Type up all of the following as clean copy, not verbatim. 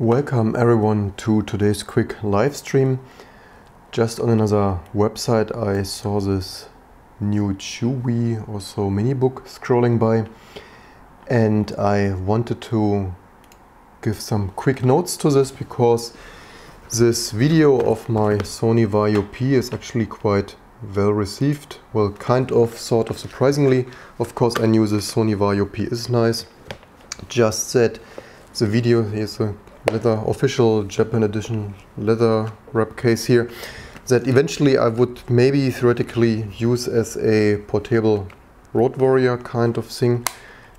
Welcome everyone to today's quick live stream. Just on another website I saw this new Chuwi, also MiniBook, scrolling by, and I wanted to give some quick notes to this because this video of my Sony Vaio P is actually quite well received. Well, kind of, sort of, surprisingly. Of course I knew the Sony Vaio P is nice. Just that the video is a leather, official Japan edition leather wrap case here, that eventually I would maybe theoretically use as a portable road warrior kind of thing.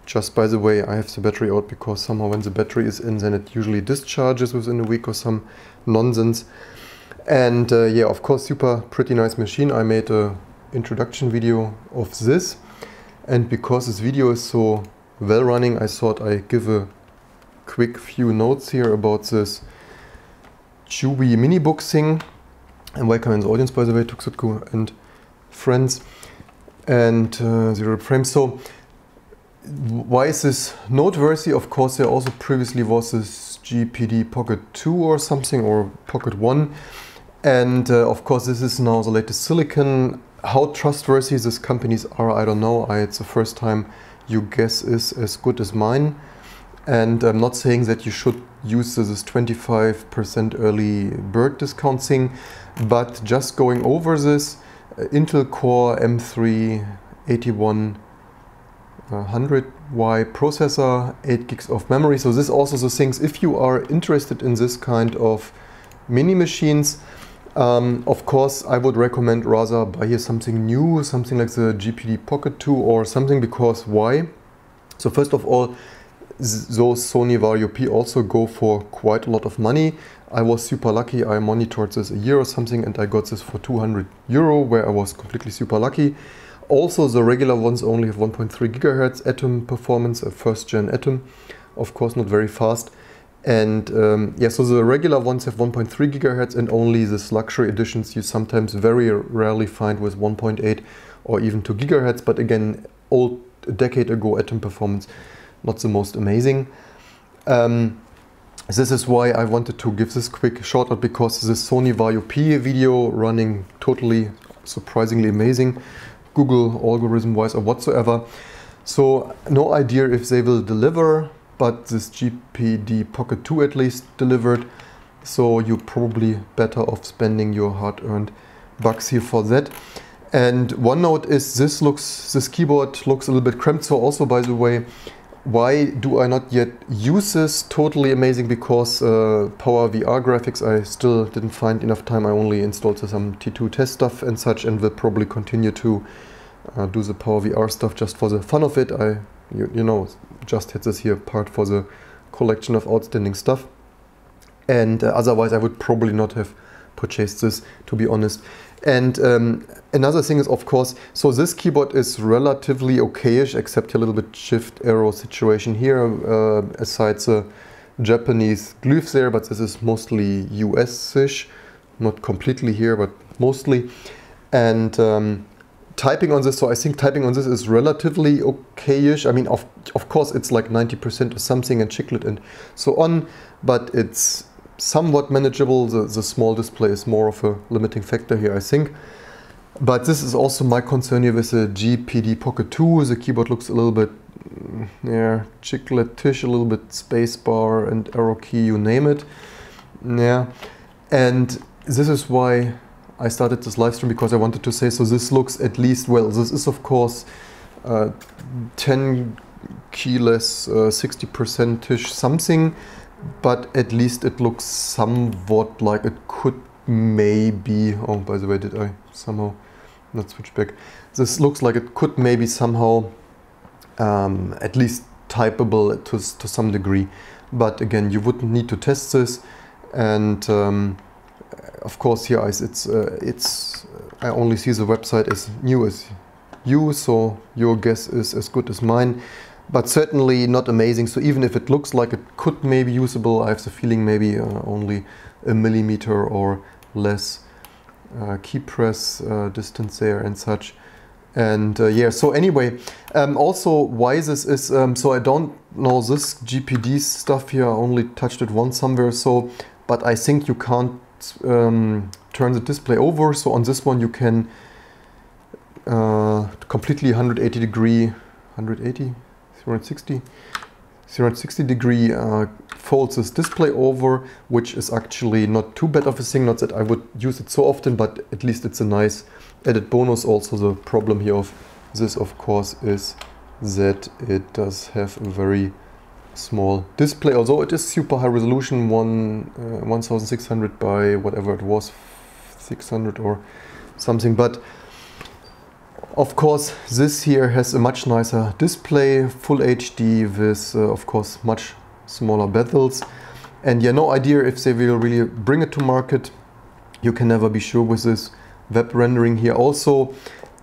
Just by the way, I have the battery out because somehow when the battery is in, then it usually discharges within a week or some nonsense. And yeah, of course, super pretty nice machine. I made an introduction video of this, and because this video is so well running, I thought I give a quick few notes here about this Chuwi MiniBook thing. And welcome in the audience, by the way, Tuxutku and friends, and Zero Frame. So why is this noteworthy? Of course, there also previously was this GPD Pocket 2 or something, or Pocket 1. And of course, this is now the latest silicon. How trustworthy these companies are, I don't know. It's the first time your guess is as good as mine. And I'm not saying that you should use this 25% early bird discount thing, but just going over this Intel Core M3-8100Y processor, 8 gigs of memory. So this also the things, if you are interested in this kind of mini machines, of course I would recommend rather buy here something new, something like the GPD Pocket 2 or something, because why? So first of all, those Sony Vaio P also go for quite a lot of money. I was super lucky, I monitored this a year or something and I got this for 200 euro, where I was completely super lucky. Also the regular ones only have 1.3 gigahertz Atom performance, a first gen Atom, of course not very fast. And yeah, so the regular ones have 1.3 gigahertz and only this luxury editions you sometimes very rarely find with 1.8 or even 2 gigahertz, but again, old, a decade ago Atom performance. Not the most amazing. This is why I wanted to give this quick shout out, because this Sony Vaio P video running totally surprisingly amazing, Google algorithm wise or whatsoever. So no idea if they will deliver, but this GPD Pocket 2 at least delivered. So you're probably better off spending your hard earned bucks here for that. And one note is this keyboard looks a little bit cramped. So also, by the way, why do I not yet use this? Totally amazing, because PowerVR graphics I still didn't find enough time. I only installed some T2 test stuff and such, and will probably continue to do the PowerVR stuff just for the fun of it. You know, just had this here part for the collection of outstanding stuff. And otherwise I would probably not have purchased this, to be honest. And another thing is, of course, so this keyboard is relatively okayish, except a little bit shift arrow situation here, aside the Japanese glyphs there, but this is mostly US-ish, not completely here, but mostly. And typing on this, so I think typing on this is relatively okayish. I mean, of course, it's like 90% or something, and chiclet and so on, but it's somewhat manageable. The small display is more of a limiting factor here, I think. But this is also my concern here with the GPD Pocket 2. The keyboard looks a little bit, yeah, chicletish, a little bit spacebar and arrow key, you name it. Yeah, and this is why I started this live stream, because I wanted to say, so this looks at least, well, this is of course 10 keyless, 60%-ish something, but at least it looks somewhat like it could maybe, oh, by the way, did I somehow not switch back? This looks like it could maybe somehow at least typeable to some degree. But again, you would need to test this. And of course here it's I only see the website as new as you, so your guess is as good as mine. But certainly not amazing. So even if it looks like it could maybe usable, I have the feeling maybe only a millimeter or less key press distance there and such. And yeah, so anyway, also why this is, so I don't Now this GPD stuff here, I only touched it once somewhere or so, but I think you can't turn the display over. So on this one you can completely 360 degree folds this display over, which is actually not too bad of a thing. Not that I would use it so often, but at least it's a nice added bonus. Also the problem here of this, of course, is that it does have a very small display, although it is super high resolution, 1600 by whatever it was, 600 or something. But of course this here has a much nicer display, full HD with of course much smaller bezels, and yeah, no idea if they will really bring it to market. You can never be sure with this web rendering here. Also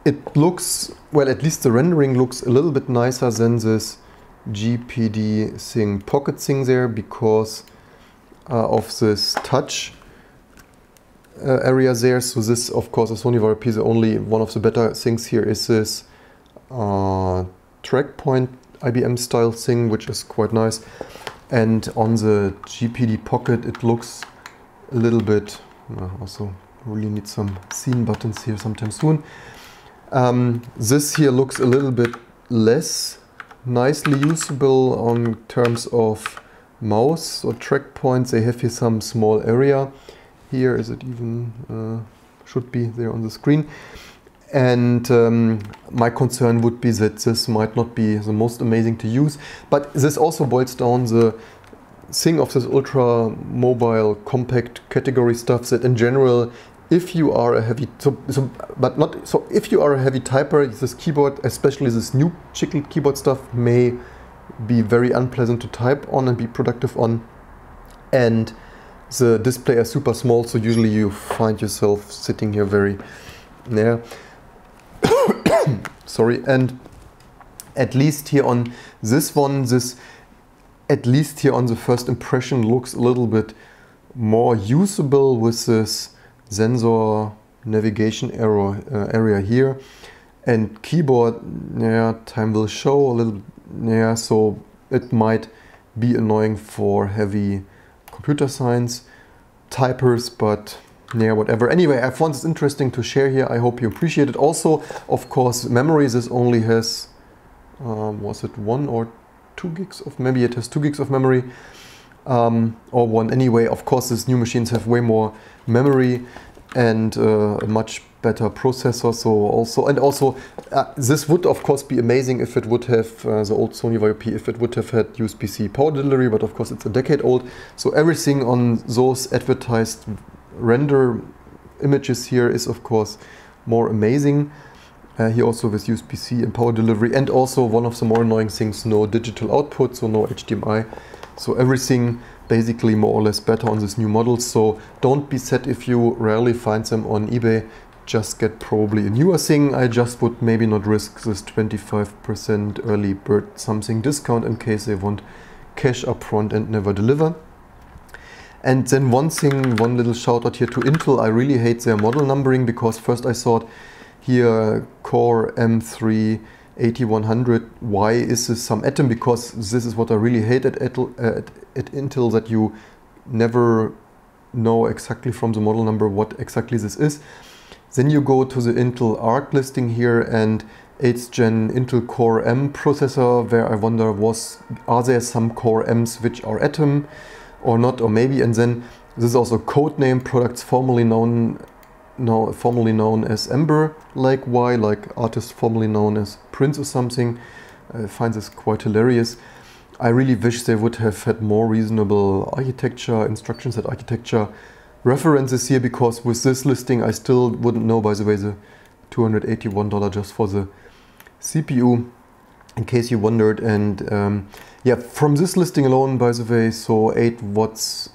it looks, well, at least the rendering looks a little bit nicer than this GPD thing, pocket thing there, because of this touch area there. So this, of course, the Sony Vaio P, the only one of the better things here is this trackpoint IBM style thing, which is quite nice. And on the GPD Pocket it looks a little bit, also really need some scene buttons here sometime soon. This here looks a little bit less nicely usable on terms of mouse or track points. They have here some small area. Here is it even should be there on the screen. And my concern would be that this might not be the most amazing to use, but this also boils down the thing of this ultra mobile compact category stuff, that in general, if you are a heavy, if you are a heavy typer, this keyboard, especially this new chiclet keyboard stuff, may be very unpleasant to type on and be productive on. And the display is super small, so usually you find yourself sitting here very near. Sorry. And at least here on this one, this, at least here on the first impression, looks a little bit more usable with this sensor navigation area here. And keyboard, yeah, time will show a little, yeah, so it might be annoying for heavy computer science typers, but yeah, whatever. Anyway, I found this interesting to share here. I hope you appreciate it. Also, of course, memory, this only has, was it 1 or 2 gigs of, maybe it has 2 gigs of memory. Or one anyway. Of course, these new machines have way more memory and a much better processor. So also, and also this would of course be amazing if it would have the old Sony Vaio P, if it would have had USB-C power delivery, but of course it's a decade old. So everything on those advertised render images here is of course more amazing. Here also with USB-C and power delivery, and also one of the more annoying things, no digital output, so no HDMI. So everything basically more or less better on this new model. So don't be sad if you rarely find them on eBay. Just get probably a newer thing. I just would maybe not risk this 25% early bird something discount in case they want cash up front and never deliver. And then one thing, one little shout out here to Intel. I really hate their model numbering, because first I thought here Core M3-8100Y is this some Atom, because this is what I really hate at Intel, that you never know exactly from the model number what exactly this is. Then you go to the Intel ARC listing here and 8th gen Intel Core M processor, where I wonder, are there some Core M's which are Atom or not, or maybe. And then this is also code name products formerly known as Amber Lake Y, like artist formerly known as Prince or something. I find this quite hilarious. I really wish they would have had more reasonable architecture, instructions and architecture references here, because with this listing I still wouldn't know, by the way, the $281 just for the CPU, in case you wondered. And yeah, from this listing alone, by the way, so 8 watts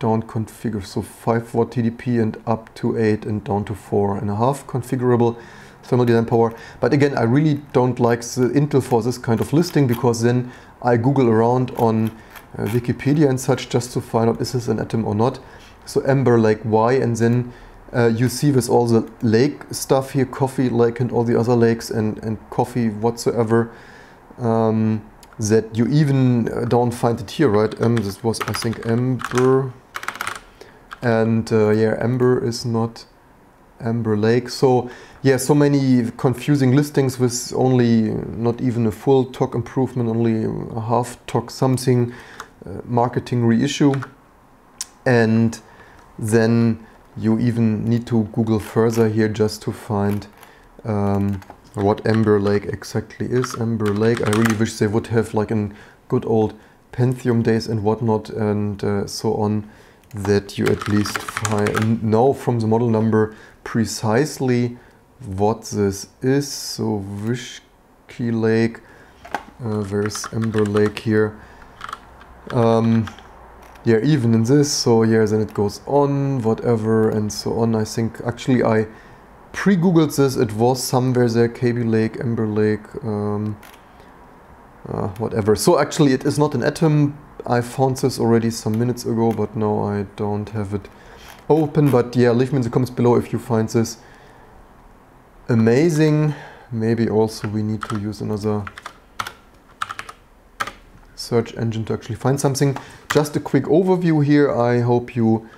down configure, so 5 watt TDP and up to 8 and down to 4.5 configurable thermal design power. But again, I really don't like the Intel for this kind of listing, because then I Google around on Wikipedia and such just to find out, is this an Atom or not. So Amber Lake Y, and then you see with all the lake stuff here, Coffee Lake and all the other lakes and coffee whatsoever. that you even don't find it here, right? This was, I think, Amber, and yeah, Amber is not Amber Lake. So yeah, so many confusing listings with only not even a full TOC improvement, only a half TOC something, marketing reissue, and then you even need to Google further here just to find what Amber Lake exactly is. Amber Lake, I really wish they would have like in good old Pentium days and whatnot and so on, that you at least find, know from the model number precisely what this is. So Whiskey Lake, there's Amber Lake here. Yeah, even in this, so yeah, then it goes on, whatever, and so on. I think actually I pre-googled this, it was somewhere there, Kaby Lake, Amber Lake, whatever. So actually it is not an Atom. I found this already some minutes ago, but now I don't have it open. But yeah, leave me in the comments below if you find this amazing. Maybe also we need to use another search engine to actually find something. Just a quick overview here. I hope you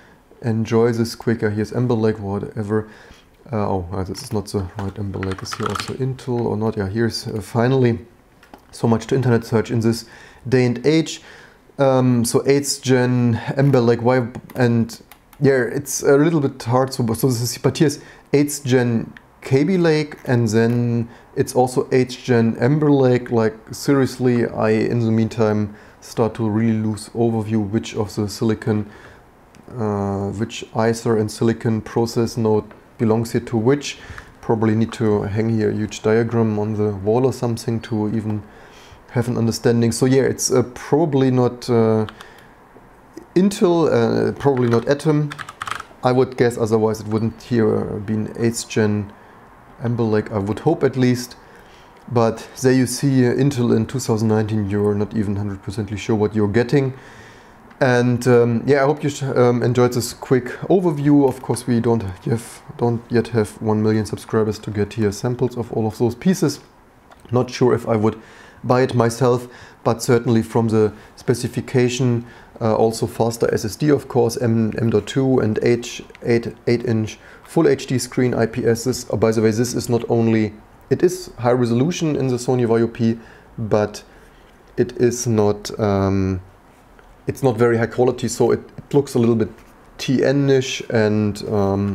enjoy this quicker. Here's Amber Lake, whatever. Oh, this is not the right Amber Lake. Is here also Intel or not? Yeah, here's finally. So much to internet search in this day and age. So 8th gen Amber Lake Y, and yeah, it's a little bit hard. So this is, but here's 8th gen Kaby Lake, and then it's also 8th gen Amber Lake. Like seriously, I in the meantime start to really lose overview which of the silicon, which ICER and silicon process node belongs here to which. Probably need to hang here a huge diagram on the wall or something to even have an understanding. So yeah, it's probably not Intel, probably not Atom, I would guess, otherwise it wouldn't here be an 8th gen Amber Lake, I would hope at least. But there you see Intel in 2019, you're not even 100% sure what you're getting. And yeah, I hope you enjoyed this quick overview. Of course, we don't yet have 1 million subscribers to get here samples of all of those pieces. Not sure if I would buy it myself, but certainly from the specification, also faster SSD, of course, M.2 and 8-inch full HD screen IPS. This, oh, by the way, this is not only, it is high resolution in the Sony Vaio P, but it is not, it's not very high quality, so it looks a little bit TN-ish and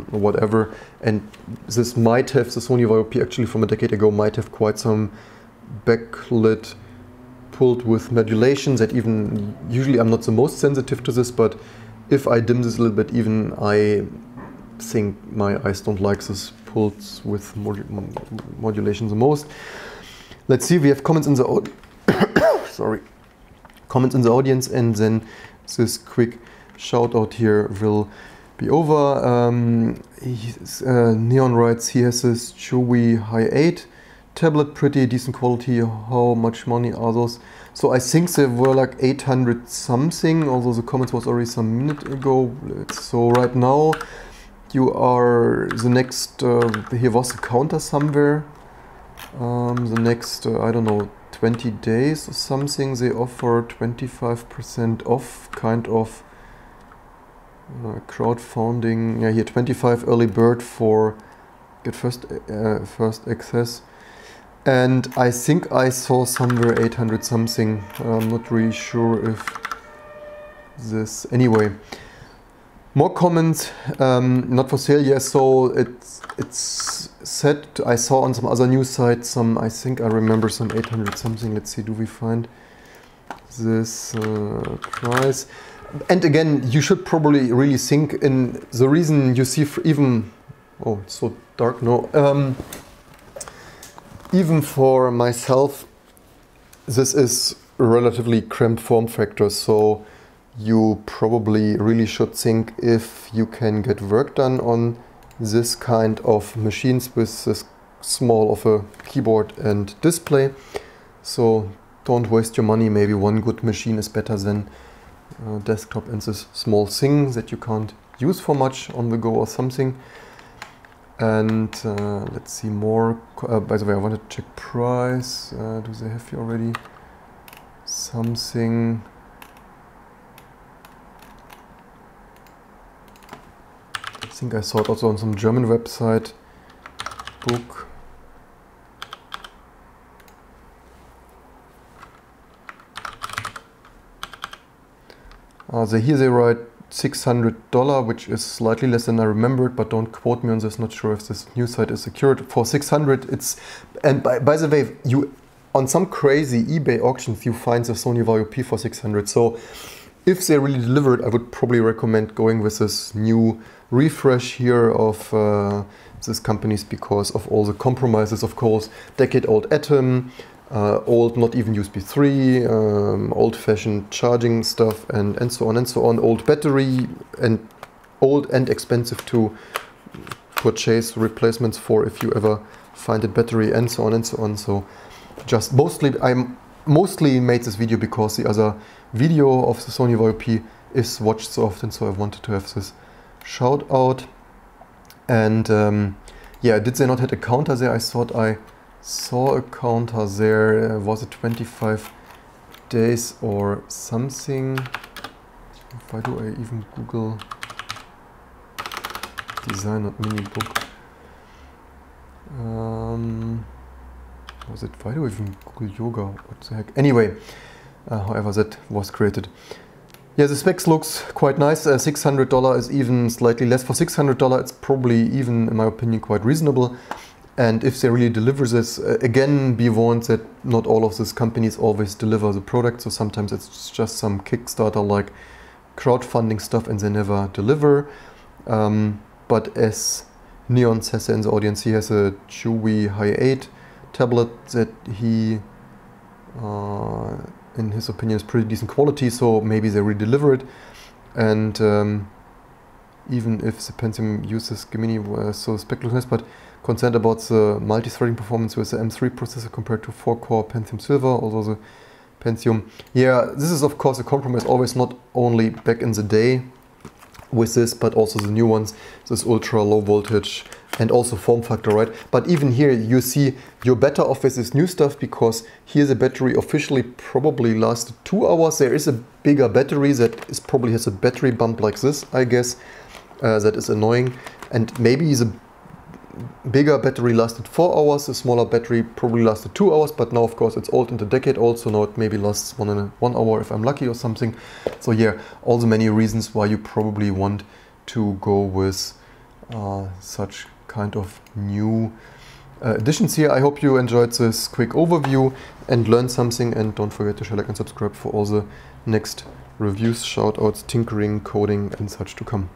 whatever. And this might have, the Sony Vaio P actually from a decade ago might have quite some backlit pulled with modulation that even, usually I'm not the most sensitive to this, but if I dim this a little bit even, I think my eyes don't like this pulled with modulation the most. Let's see, we have comments in the sorry. Comments in the audience, and then this quick shout out here will be over. Neon writes, he has this Chuwi Hi8 tablet, pretty decent quality. How much money are those? So I think they were like 800 something, although the comments was already some minute ago. So right now you are the next, here was a counter somewhere, the next, I don't know, 20 days or something, they offer 25% off, kind of crowdfunding. Yeah, here 25 early bird for get first access, and I think I saw somewhere 800 something. I'm not really sure if this. Anyway, more comments. Not for sale. Yes, so it's said, I saw on some other news site some, I think I remember some 800 something. Let's see, do we find this price? And again, you should probably really think in the reason you see even, oh, it's so dark now. Even for myself, this is a relatively cramped form factor. So you probably really should think if you can get work done on this kind of machines with this small of a keyboard and display. So don't waste your money. Maybe one good machine is better than a desktop and this small thing that you can't use for much on the go or something. And let's see more. By the way, I want to check price. Do they have here already? something I think I saw it also on some German website book. So here they write $600, which is slightly less than I remembered, but don't quote me on this. Not sure if this new site is secured. For $600, it's, and by the way, you on some crazy eBay auctions, you find the Sony Vaio P for $600. So if they really deliver it, I would probably recommend going with this new refresh here of these companies because of all the compromises, of course. Decade-old Atom, old, not even USB 3, old-fashioned charging stuff, and so on and so on. Old battery, and old and expensive to purchase replacements for if you ever find a battery, and so on and so on. So just mostly, I mostly made this video because the other video of the Sony Vaio P is watched so often, so I wanted to have this shout out. And yeah, did they not had a counter there? I thought I saw a counter there. Was it 25 days or something? Why do I even Google design at MiniBook? Was it, why do I even Google yoga? What the heck? Anyway, however that was created. Yeah, the specs looks quite nice. $600 is even slightly less. For $600 it's probably even, in my opinion, quite reasonable. And if they really deliver this, again, be warned that not all of these companies always deliver the product. So sometimes it's just some Kickstarter like crowdfunding stuff and they never deliver. But as Neon says in the audience, he has a Chuwi Hi8 tablet that he, in his opinion, is pretty decent quality, so maybe they redeliver it. And even if the Pentium uses Gemini, so speculative, but concerned about the multi-threading performance with the M3 processor compared to 4-core Pentium Silver, although the Pentium... Yeah, this is of course a compromise, always, not only back in the day with this, but also the new ones, this ultra low voltage and also form factor, right? But even here you see you're better off with this new stuff because here the battery officially probably lasted 2 hours. There is a bigger battery that is probably has a battery bump like this, I guess. That is annoying. And maybe the bigger battery lasted 4 hours, the smaller battery probably lasted 2 hours, but now of course it's old and a decade old, so now it maybe lasts 1 hour if I'm lucky or something. So yeah, all the many reasons why you probably want to go with such kind of new additions here. I hope you enjoyed this quick overview and learned something, and don't forget to share, like and subscribe for all the next reviews, shoutouts, tinkering, coding and such to come.